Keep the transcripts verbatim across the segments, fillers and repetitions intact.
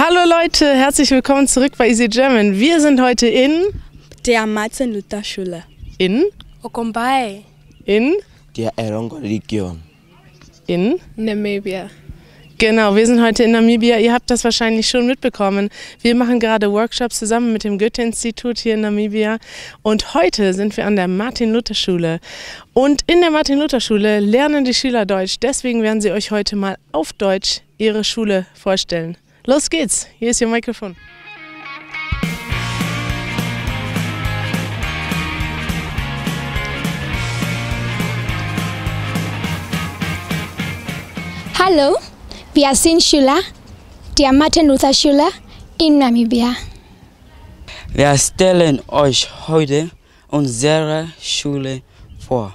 Hallo Leute, herzlich willkommen zurück bei Easy German. Wir sind heute in der Martin Luther Schule. In Okombai. In der Erongo Region. In Namibia. Genau, wir sind heute in Namibia. Ihr habt das wahrscheinlich schon mitbekommen. Wir machen gerade Workshops zusammen mit dem Goethe-Institut hier in Namibia. Und heute sind wir an der Martin Luther Schule. Und in der Martin Luther Schule lernen die Schüler Deutsch. Deswegen werden sie euch heute mal auf Deutsch ihre Schule vorstellen. Los geht's! Hier ist Ihr Mikrofon. Hallo! Wir sind Schüler der Martin Luther Schule in Namibia. Wir stellen euch heute unsere Schule vor.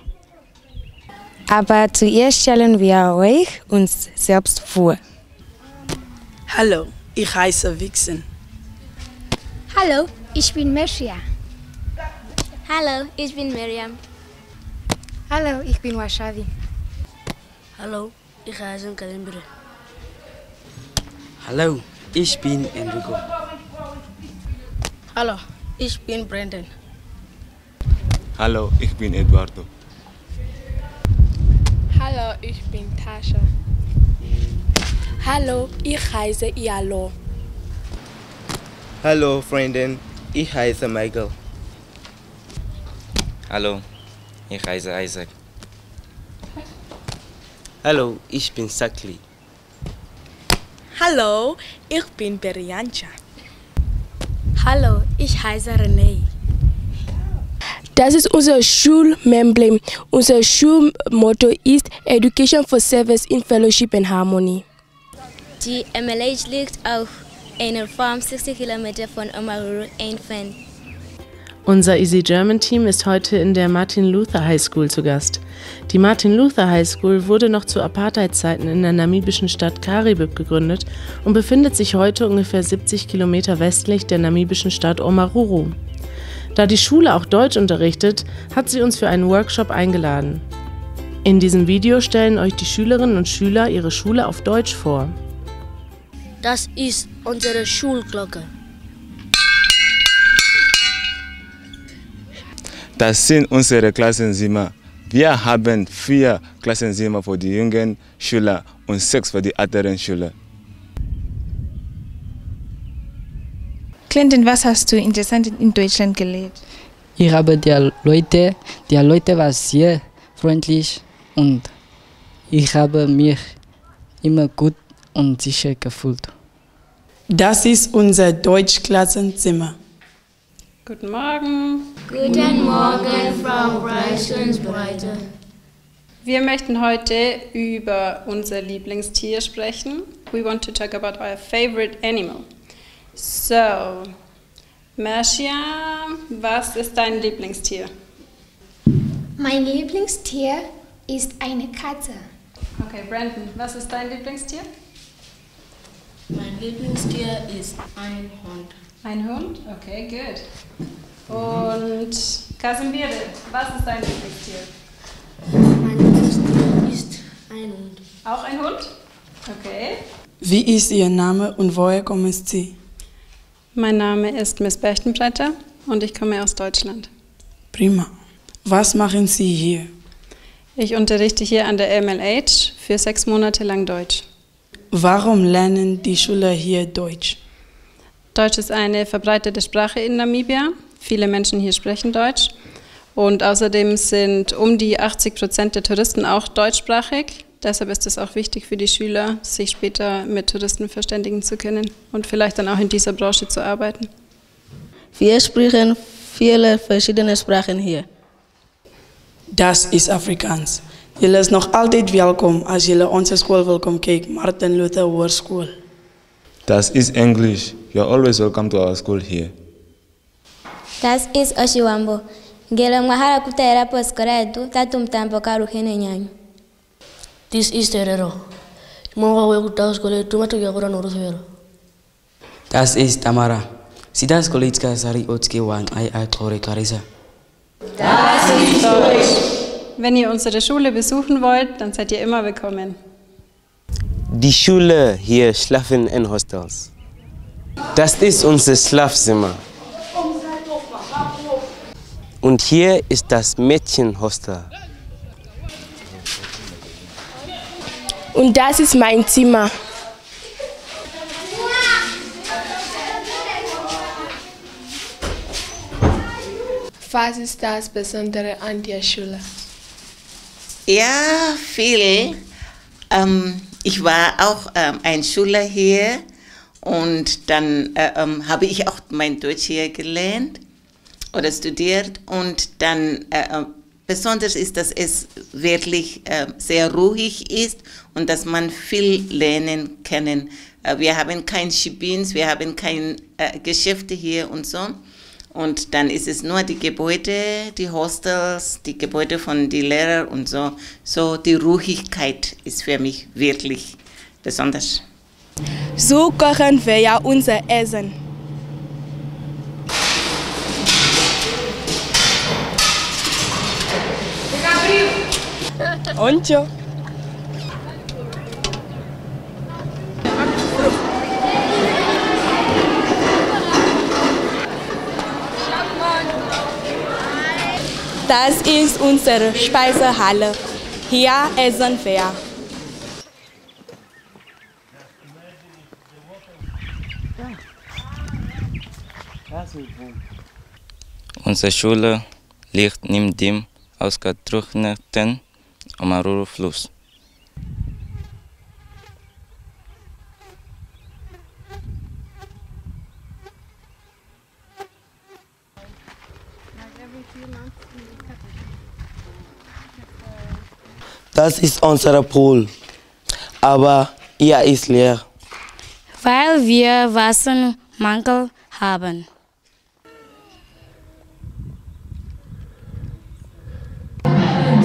Aber zuerst stellen wir euch uns selbst vor. Hallo, ich heiße Vixen. Hallo, ich bin Mercia. Hallo, ich bin Miriam. Hallo, ich bin Washavi. Hallo, ich heiße Kalimbre. Hallo, ich bin Enrico. Hallo, ich bin Brendan. Hallo, ich bin Eduardo. Hallo, ich bin Tasha. Hallo, ich heiße Ialo. Hallo, Brendan, ich heiße Michael. Hallo, ich heiße Isaac. Hallo, ich bin Sakli. Hallo, ich bin Beriantja. Hallo, ich heiße René. Das ist unser Schulmemblem. Unser Schulmotto ist Education for Service in Fellowship and Harmony. Die M L H liegt auf einer Farm sechzig Kilometer von Omaruru entfernt. Unser Easy German Team ist heute in der Martin Luther Highschool zu Gast. Die Martin Luther Highschool wurde noch zu Apartheid-Zeiten in der namibischen Stadt Karibib gegründet und befindet sich heute ungefähr siebzig Kilometer westlich der namibischen Stadt Omaruru. Da die Schule auch Deutsch unterrichtet, hat sie uns für einen Workshop eingeladen. In diesem Video stellen euch die Schülerinnen und Schüler ihre Schule auf Deutsch vor. Das ist unsere Schulglocke. Das sind unsere Klassenzimmer. Wir haben vier Klassenzimmer für die jungen Schüler und sechs für die älteren Schüler. Clinton, was hast du interessant in Deutschland gelebt? Ich habe die Leute, die Leute waren sehr freundlich und ich habe mich immer gut und sicher gefühlt. Das ist unser Deutschklassenzimmer. Guten Morgen. Guten Morgen, Frau Reichenbreiter. Wir möchten heute über unser Lieblingstier sprechen. We want to talk about our favorite animal. So, Mercia, was ist dein Lieblingstier? Mein Lieblingstier ist eine Katze. Okay, Brandon, was ist dein Lieblingstier? Mein Lieblingstier ist ein Hund. Ein Hund? Okay, gut. Und Kasimir, was ist dein Lieblingstier? Mein Lieblingstier ist ein Hund. Auch ein Hund? Okay. Wie ist Ihr Name und woher kommen Sie? Mein Name ist Miss Berchtenbretter und ich komme aus Deutschland. Prima. Was machen Sie hier? Ich unterrichte hier an der M L H für sechs Monate lang Deutsch. Warum lernen die Schüler hier Deutsch? Deutsch ist eine verbreitete Sprache in Namibia. Viele Menschen hier sprechen Deutsch. Und außerdem sind um die achtzig Prozent der Touristen auch deutschsprachig. Deshalb ist es auch wichtig für die Schüler, sich später mit Touristen verständigen zu können und vielleicht dann auch in dieser Branche zu arbeiten. Wir sprechen viele verschiedene Sprachen hier. Das ist Afrikaans. Jullie is nog altijd welkom als jullie onze school welkom kijkt, Martin Luther War School. Das ist Englisch. You're always welcome to our school here. Das ist Oshiwambo. Ngelemwahara kutera poskoredu tatumtambo karuhene nyanyu. This is Terero. Mwa wewe kuta skole tumatu yakora norosero. Das ist Tamara. Sida skole itka sari otske wan ai ai tore karisa. Das ist Deutsch. Wenn ihr unsere Schule besuchen wollt, dann seid ihr immer willkommen. Die Schüler hier schlafen in Hostels. Das ist unser Schlafzimmer. Und hier ist das Mädchenhostel. Und das ist mein Zimmer. Was ist das Besondere an der Schule? Ja, viel. Ähm, ich war auch ähm, ein Schüler hier und dann äh, ähm, habe ich auch mein Deutsch hier gelernt oder studiert. Und dann äh, besonders ist, dass es wirklich äh, sehr ruhig ist und dass man viel lernen kann. Äh, wir haben kein Schiebins, wir haben keine äh, Geschäfte hier und so. Und dann ist es nur die Gebäude, die Hostels, die Gebäude von den Lehrern und so. So die Ruhigkeit ist für mich wirklich besonders. So kochen wir ja unser Essen. Und ja. Das ist unsere Speisehalle. Hier essen wir. Unsere Schule liegt neben dem ausgetrockneten Omaruru Fluss. Das ist unser Pool, aber er ist leer. Weil wir Wassermangel haben.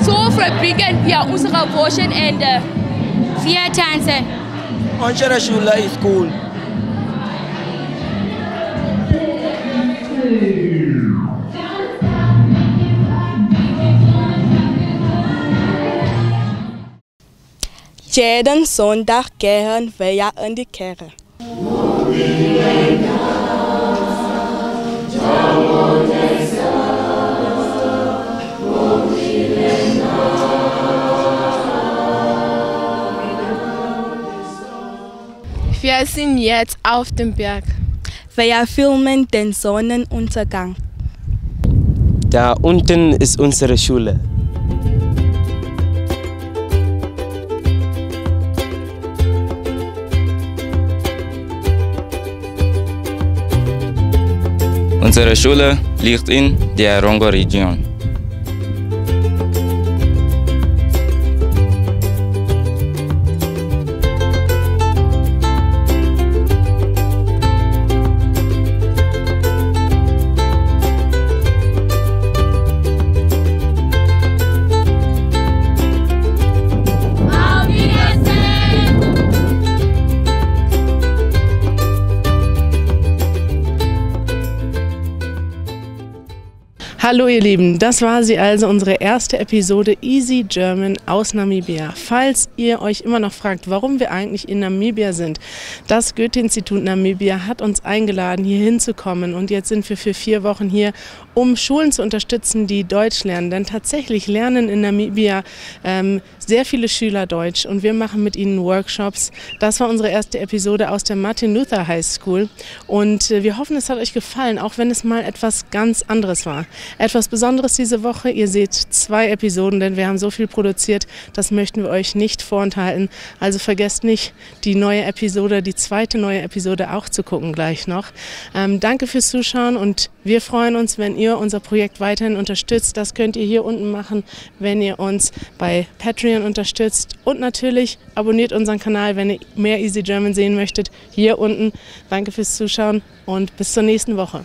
So verbringen wir unsere Wochenende. Wir tanzen. Unsere Schule ist cool. Jeden Sonntag gehen wir ja in die Kirche. Wir sind jetzt auf dem Berg. Wir filmen den Sonnenuntergang. Da unten ist unsere Schule. Unsere Schule liegt in der Erongo Region. Hallo ihr Lieben, das war sie also, unsere erste Episode Easy German aus Namibia. Falls ihr euch immer noch fragt, warum wir eigentlich in Namibia sind, das Goethe-Institut Namibia hat uns eingeladen, hier hinzukommen und jetzt sind wir für vier Wochen hier, um Schulen zu unterstützen, die Deutsch lernen. Denn tatsächlich lernen in Namibia ähm, sehr viele Schüler Deutsch und wir machen mit ihnen Workshops. Das war unsere erste Episode aus der Martin Luther Highschool und wir hoffen, es hat euch gefallen, auch wenn es mal etwas ganz anderes war. Etwas Besonderes diese Woche, ihr seht zwei Episoden, denn wir haben so viel produziert, das möchten wir euch nicht vorenthalten. Also vergesst nicht, die neue Episode, die zweite neue Episode auch zu gucken gleich noch. Ähm, danke fürs Zuschauen und wir freuen uns, wenn ihr unser Projekt weiterhin unterstützt. Das könnt ihr hier unten machen, wenn ihr uns bei Patreon unterstützt. Und natürlich abonniert unseren Kanal, wenn ihr mehr Easy German sehen möchtet, hier unten. Danke fürs Zuschauen und bis zur nächsten Woche.